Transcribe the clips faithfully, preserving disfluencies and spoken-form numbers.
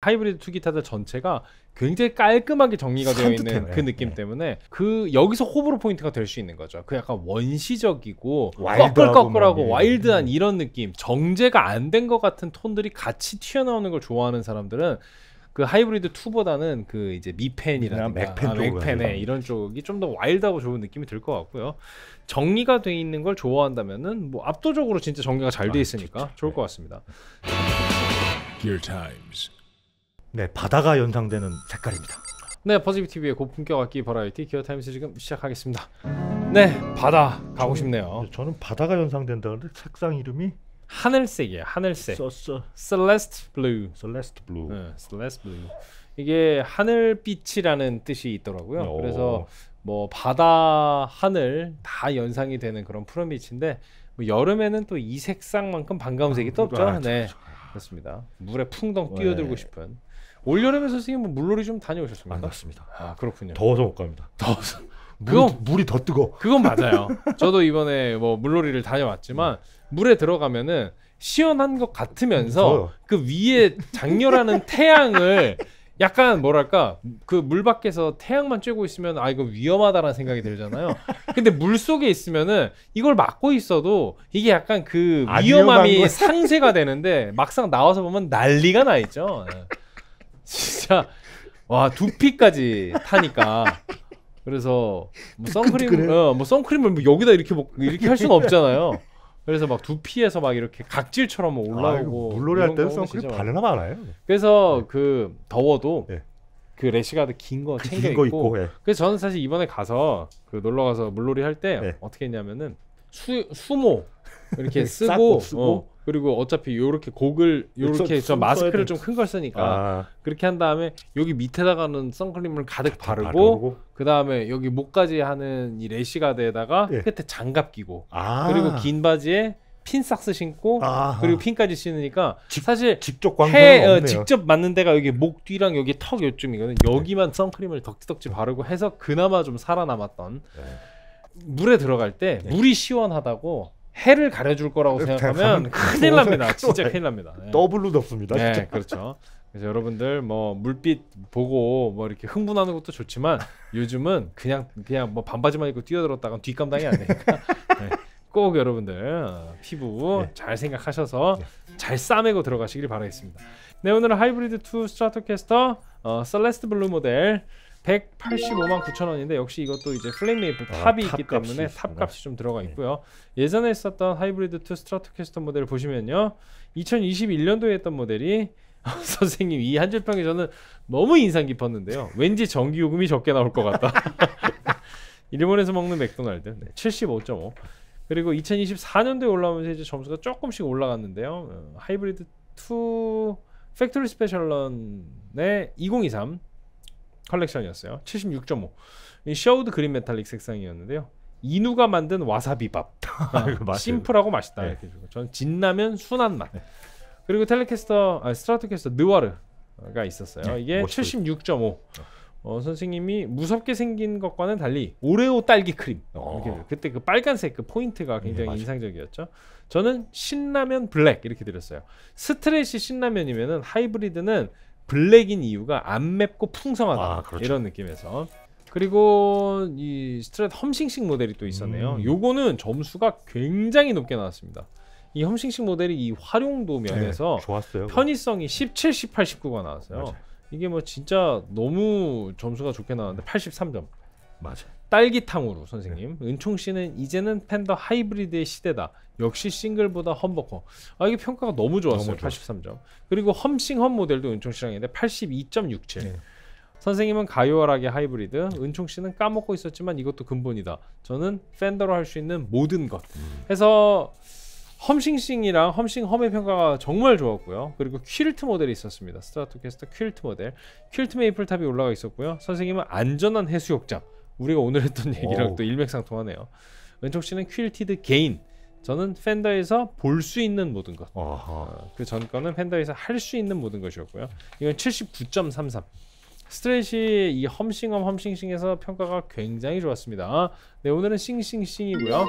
하이브리드 투 기타들 전체가 굉장히 깔끔하게 정리가 되어 있는 산뜻하네. 그 느낌 네. 때문에 그 여기서 호불호 포인트가 될 수 있는 거죠. 그 약간 원시적이고 꺼끌꺼끌하고 와일드한 네. 이런 느낌, 정제가 안 된 것 같은 톤들이 같이 튀어나오는 걸 좋아하는 사람들은 그 하이브리드 투보다는 그 이제 미펜이라든가 맥펜 아, 맥펜에 이런 쪽이 좀 더 와일드하고 좋은 느낌이 들 것 같고요. 정리가 돼 있는 걸 좋아한다면은 뭐 압도적으로 진짜 정리가 잘 돼 있으니까 아, 좋을 것 같습니다. Gear Times. 네, 바다가 연상되는 색깔입니다. 네, 퍼즈비티비의 고품격 악기 버라이티 기어타임스 지금 시작하겠습니다. 네, 바다 가고 저는, 싶네요. 저는 바다가 연상된다 그러는데 색상 이름이 하늘색이에요. 하늘색 썼어. Celestial Blue. Celestial Blue. 네, Celestial Blue. 이게 하늘빛이라는 뜻이 있더라고요. 오. 그래서 뭐 바다, 하늘 다 연상이 되는 그런 푸른빛인데 뭐 여름에는 또 이 색상만큼 반가운 색이 또 없죠. 아, 네, 그렇습니다. 물에 풍덩 뛰어들고 네. 싶은. 올여름에 선생님 뭐 물놀이 좀 다녀오셨습니까? 안 갔습니다. 아, 그렇군요. 더워서 못 갑니다. 더워서. 그건 물이 더 뜨거. 그건 맞아요. 저도 이번에 뭐 물놀이를 다녀왔지만 물에 들어가면은 시원한 것 같으면서 더워요. 그 위에 장렬하는 태양을 약간 뭐랄까 그 물 밖에서 태양만 쬐고 있으면 아 이거 위험하다라는 생각이 들잖아요. 근데 물 속에 있으면은 이걸 막고 있어도 이게 약간 그 위험함이 상쇄가 되는데 막상 나와서 보면 난리가 나 있죠. 진짜 와 두피까지 타니까. 그래서 뭐 선크림, 어, 뭐 선크림을 뭐 여기다 이렇게 뭐, 이렇게 할 수는 없잖아요. 그래서 막 두피에서 막 이렇게 각질처럼 뭐 올라오고. 아, 물놀이 할 때는 선크림 바르나 말아요. 그래서 네. 그 더워도 네. 그 래시가드 긴 거 그 챙겨 긴 거 있고. 있고 예. 그래서 저는 사실 이번에 가서 그 놀러 가서 물놀이 할 때 예. 어떻게 했냐면은 수 수모 이렇게 쓰고. 쓰고. 어. 그리고 어차피 요렇게 곡을 요렇게 저 마스크를 좀 큰 걸 쓰니까 아. 그렇게 한 다음에 여기 밑에다가는 선크림을 가득 바르고, 바르고. 그 다음에 여기 목까지 하는 이 래시가드에다가 예. 끝에 장갑 끼고 아. 그리고 긴 바지에 핀 삭스 신고 아하. 그리고 핀까지 신으니까 직, 사실 직접 광선은 없네요. 직접 맞는 데가 여기 목 뒤랑 여기 턱 요쯤이거든. 여기만 선크림을 덕지덕지 바르고 해서 그나마 좀 살아남았던 네. 물에 들어갈 때 네. 물이 시원하다고 해를 가려줄 거라고 생각하면 큰일 납니다. 진짜 큰일 납니다. 네. 더블로 덥습니다. 네, 진짜. 그렇죠. 그래서 여러분들 뭐 물빛 보고 뭐 이렇게 흥분하는 것도 좋지만 요즘은 그냥 그냥 뭐 반바지만 입고 뛰어들었다가 뒷감당이 안 되니까 네. 꼭 여러분들 피부 네. 잘 생각하셔서 네. 잘 싸매고 들어가시길 바라겠습니다. 네, 오늘은 하이브리드 투 스트라토캐스터 어, 셀레스트 블루 모델 백팔십오만 구천 원인데 역시 이것도 이제 플레임 메이플 탑이 아, 있기 탑 때문에 탑값이 좀 들어가 있고요. 네. 예전에 있었던 하이브리드 투 스트라토캐스터 모델을 보시면요, 이천이십일 년도에 했던 모델이 선생님 이 한 줄 평이 저는 너무 인상 깊었는데요. 왠지 전기요금이 적게 나올 것 같다. 일본에서 먹는 맥도날드 네, 칠십오 점 오. 그리고 이천이십사 년도에 올라오면서 이제 점수가 조금씩 올라갔는데요. 어, 하이브리드 투 팩토리 스페셜런의 이공이삼 컬렉션이었어요. 칠십육 점 오. 이 셔우드 그린 메탈릭 색상이었는데요. 이누가 만든 와사비밥. 아, 심플하고 맛있다. 네. 이렇게 주고. 저는 진라면 순한 맛. 네. 그리고 텔레캐스터, 아, 스트라토캐스터 느와르가 있었어요. 네, 이게 칠십육 점 오. 어, 선생님이 무섭게 생긴 것과는 달리 오레오 딸기 크림. 어. 이렇게 그때 그 빨간색 그 포인트가 굉장히 네, 인상적이었죠. 저는 신라면 블랙 이렇게 드렸어요. 스트레시 신라면이면은 하이브리드는 블랙인 이유가 안 맵고 풍성하다. 아, 그렇죠. 이런 느낌에서. 그리고 이 스트랫 험싱식 모델이 또 있었네요. 음. 요거는 점수가 굉장히 높게 나왔습니다. 이 험싱식 모델이 이 활용도 면에서 네, 편의성이 십칠, 십팔, 십구가 나왔어요. 맞아요. 이게 뭐 진짜 너무 점수가 좋게 나왔는데 팔십삼 점. 맞아. 딸기탕으로 선생님. 네. 은총씨는 이제는 팬더 하이브리드의 시대다. 역시 싱글보다 험버커. 아, 이게 평가가 너무 좋았어요. 너무 팔십삼 점. 그리고 험싱험 모델도 은총씨랑 있는데 팔십이 점 육칠. 네. 선생님은 가요활하게 하이브리드, 은총씨는 까먹고 있었지만 이것도 근본이다. 저는 팬더로 할 수 있는 모든 것. 음. 해서 험싱싱이랑 험싱험의 평가가 정말 좋았고요. 그리고 퀼트 모델이 있었습니다. 스트라토캐스터 퀼트 모델. 퀼트 메이플탑이 올라가 있었고요. 선생님은 안전한 해수욕장. 우리가 오늘 했던 얘기랑 또 일맥상통하네요. 은총씨는 퀼티드 개인, 저는 팬더에서 볼 수 있는 모든 것. 어, 그 전 거는 팬더에서 할 수 있는 모든 것이었고요. 이건 칠십구 점 삼삼. 스트레시 이 험싱험 험싱싱에서 평가가 굉장히 좋았습니다. 네, 오늘은 싱싱싱이고요.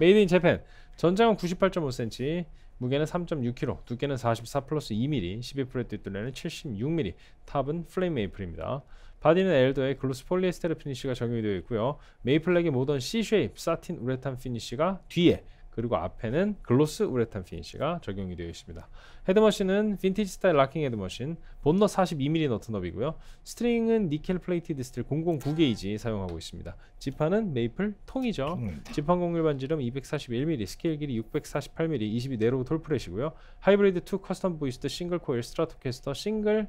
메이드 인 재팬. 전장은 구십팔 점 오 센티미터, 무게는 삼 점 육 킬로그램, 두께는 사십사 플러스 이 밀리미터, 십이 프렛 뒷둘레는 칠십육 밀리미터, 탑은 플레인 메이플입니다. 바디는 엘도에 글로스 폴리에스테르 피니쉬가 적용이 되어 있고요. 메이플렉의 모던 C-쉐입 사틴 우레탄 피니쉬가 뒤에, 그리고 앞에는 글로스 우레탄 피니쉬가 적용이 되어 있습니다. 헤드머신은 빈티지 스타일 락킹 헤드머신, 본너 사십이 밀리미터 너트너비고요. 스트링은 니켈 플레이티드 스틸 공공구 게이지 사용하고 있습니다. 지판은 메이플 통이죠. 지판 공률 반지름 이백사십일 밀리미터, 스케일 길이 육백사십팔 밀리미터, 이십이 내로우 톨프렛이고요. 하이브리드 이 커스텀 보이스드 싱글 코일 스트라토캐스터 싱글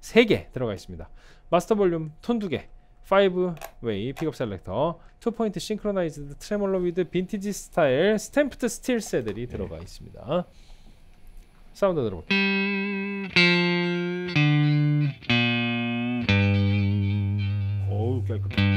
세 개 들어가 있습니다. 마스터 볼륨 톤 두 개, 오 웨이 픽업 셀렉터, 투 포인트 싱크로나이즈드 트레몰로 위드 빈티지 스타일 스탬프드 스틸 새들이 들어가 있습니다. 사운드 들어볼게요. 어우 깨끗해.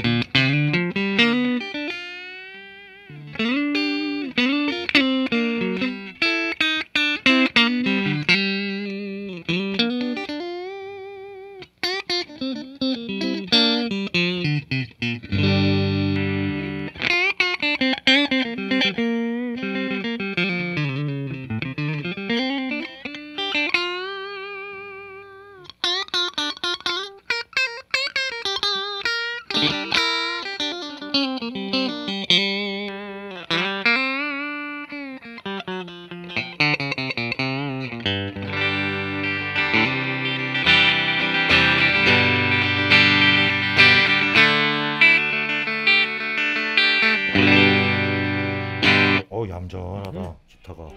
얌전하다. 기타가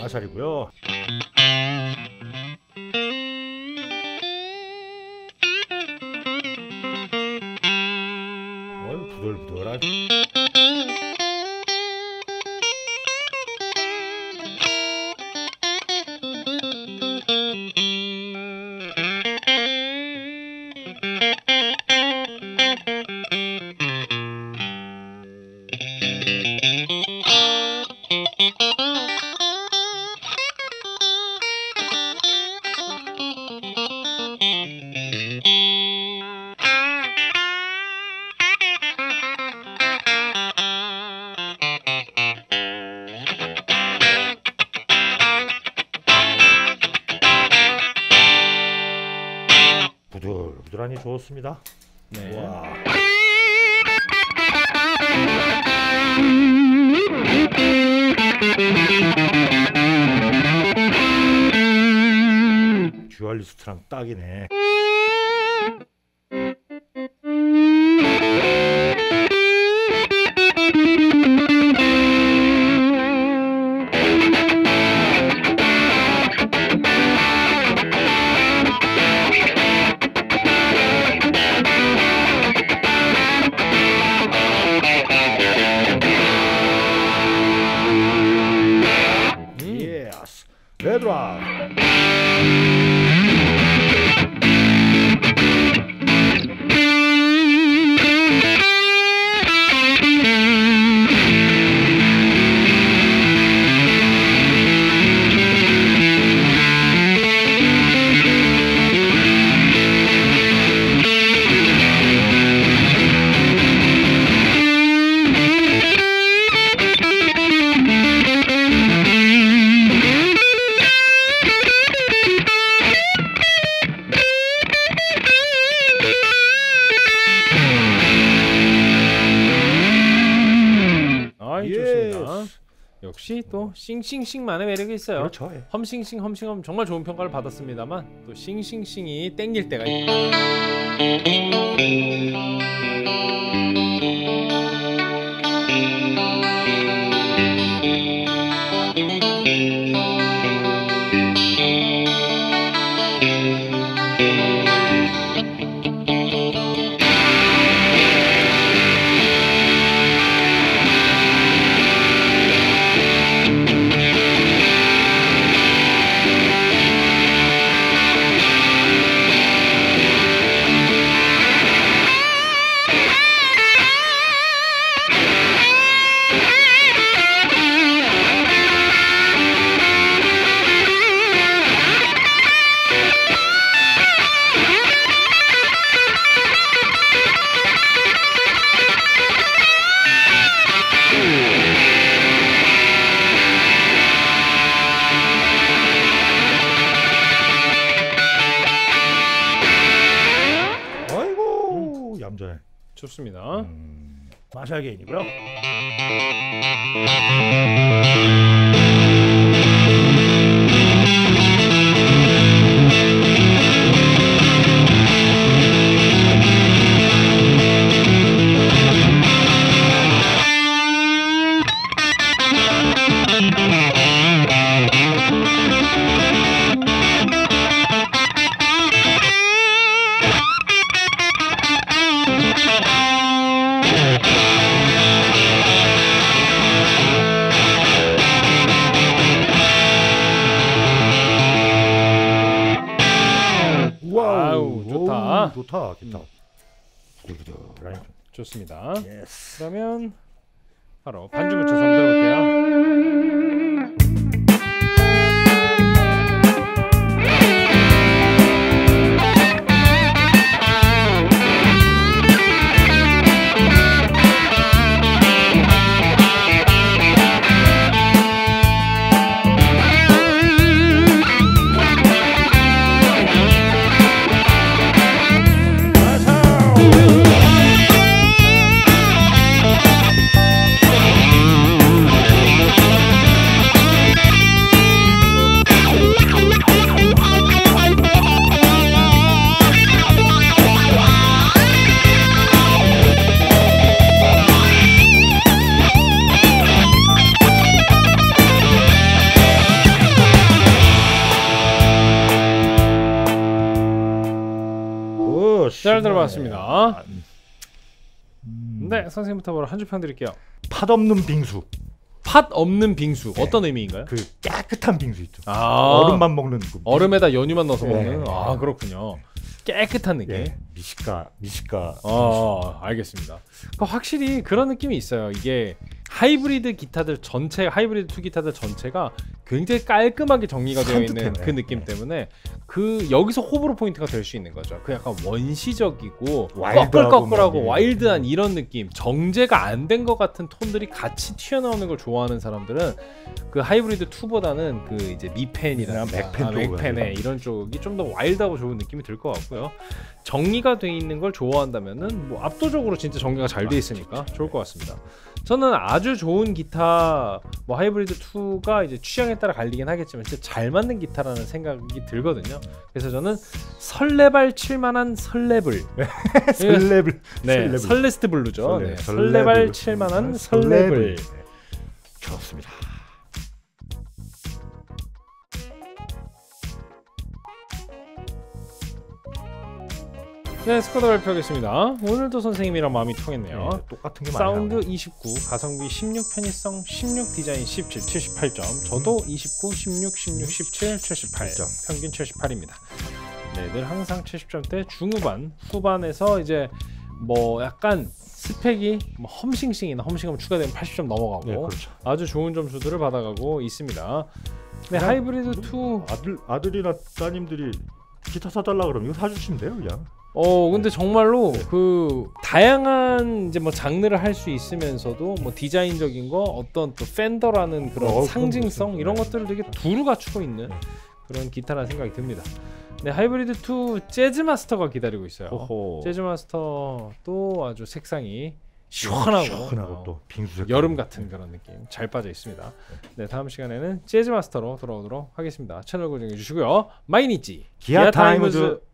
마샬이고요. 어이 부들부들한. 부들부들하니 좋습니다. 네. 와. 듀얼리스트랑 딱이네. 역시 또 싱싱싱만의 매력이 있어요. 그렇죠. 예. 험싱싱 험싱험 정말 좋은 평가를 받았습니다만 또 싱싱싱이 땡길 때가 있다. 남자네. 좋습니다. 음, 마샬게인이고요. 좋다, 기타. 음. 좋습니다. 예스. 그러면 바로 반주 붙여서 한번 들어볼게요. 잘 들어봤습니다. 네, 선생님부터 바로 한 줄 평 드릴게요. 팥 없는 빙수. 팥 없는 빙수. 네. 어떤 의미인가요? 그 깨끗한 빙수 있죠. 아 얼음만 먹는 그 얼음에다 연유만 넣어서 네. 먹는. 아 그렇군요. 깨끗한 느낌. 네. 미식가, 미식가. 어, 알겠습니다. 확실히 그런 느낌이 있어요. 이게 하이브리드 기타들 전체, 하이브리드 투 기타들 전체가 굉장히 깔끔하게 정리가 되어 있는 그 느낌 때문에 그 여기서 호불호 포인트가 될 수 있는 거죠. 그 약간 원시적이고 꺼끌꺼끌하고 와일드한 이런 느낌, 정제가 안 된 것 같은 톤들이 같이 튀어나오는 걸 좋아하는 사람들은 그 하이브리드 투보다는 그 이제 미펜이나 맥펜, 아, 맥펜에 이런 쪽이 좀 더 와일드하고 좋은 느낌이 들 것 같고요. 정리가 돼 있는 걸 좋아한다면은 뭐 압도적으로 진짜 정리가 잘 돼 있으니까 좋을 것 같습니다. 저는 아주 좋은 기타, 뭐 하이브리드 투가 이제 취향에 따라 갈리긴 하겠지만 진짜 잘 맞는 기타라는 생각이 들거든요. 그래서 저는 설레발 칠만한 설레블, 설레블, 네, 설레블. 설레스트 블루죠. 설레, 네. 설레발 설레블. 칠만한 설레블, 설레블. 네. 좋습니다. 네, 스쿼드 발표하겠습니다. 오늘도 선생님이랑 마음이 통했네요. 네, 똑같은 게 사운드 많아요. 이십구, 가성비 십육, 편의성 십육, 디자인 십칠, 칠십팔 점. 저도 음. 이십구, 십육, 십육, 십칠, 칠십팔 점. 평균 칠십팔입니다. 네, 늘 항상 칠십 점대 중후반, 후반에서 이제 뭐 약간 스펙이 뭐 험싱싱이나 험싱하면 추가되면 팔십 점 넘어가고 네, 그렇죠. 아주 좋은 점수들을 받아가고 있습니다. 네, 하이브리드 투 아들, 아들이나 따님들이 기타 사달라 그러면 이거 사주시면 돼요, 그냥. 어 근데 정말로 그 다양한 이제 뭐 장르를 할 수 있으면서도 뭐 디자인적인 거 어떤 또 팬더라는 그런 어, 상징성 이런 것들을 되게 두루 갖추고 있는 그런 기타라는 생각이 듭니다. 네, 하이브리드 투 재즈마스터가 기다리고 있어요. 호호. 재즈마스터도 아주 색상이 시원하고, 시원하고 어, 또 빙수 여름 같은 그런 느낌 잘 빠져 있습니다. 네, 다음 시간에는 재즈마스터로 돌아오도록 하겠습니다. 채널 고정해 주시고요. 마이니치 기아, 기아 타임즈, 타임즈.